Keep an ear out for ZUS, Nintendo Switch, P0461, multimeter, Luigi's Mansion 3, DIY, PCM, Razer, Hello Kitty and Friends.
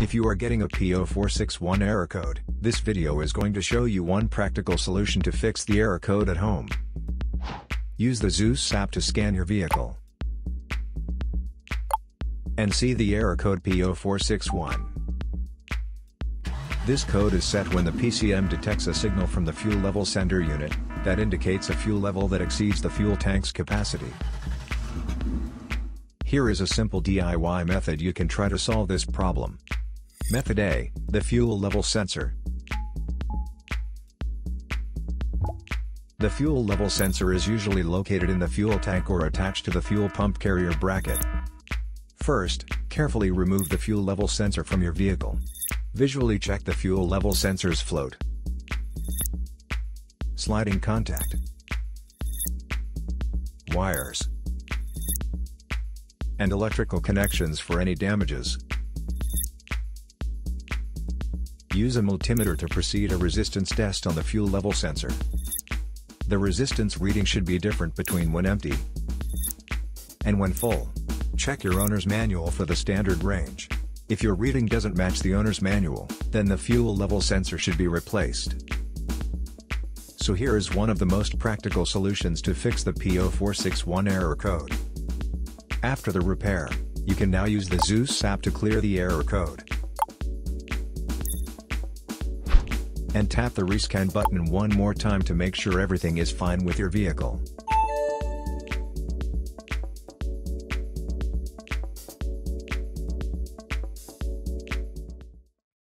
If you are getting a P0461 error code, this video is going to show you one practical solution to fix the error code at home. Use the ZUS app to scan your vehicle and see the error code P0461. This code is set when the PCM detects a signal from the fuel level sender unit that indicates a fuel level that exceeds the fuel tank's capacity. Here is a simple DIY method you can try to solve this problem. Method A: the fuel level sensor. The fuel level sensor is usually located in the fuel tank or attached to the fuel pump carrier bracket. First, carefully remove the fuel level sensor from your vehicle. Visually check the fuel level sensor's float, sliding contact, wires, and electrical connections for any damages. Use a multimeter to proceed a resistance test on the fuel level sensor. The resistance reading should be different between when empty and when full. Check your owner's manual for the standard range. If your reading doesn't match the owner's manual, then the fuel level sensor should be replaced. So here is one of the most practical solutions to fix the P0461 error code. After the repair, you can now use the ZUS app to clear the error code and tap the rescan button one more time to make sure everything is fine with your vehicle.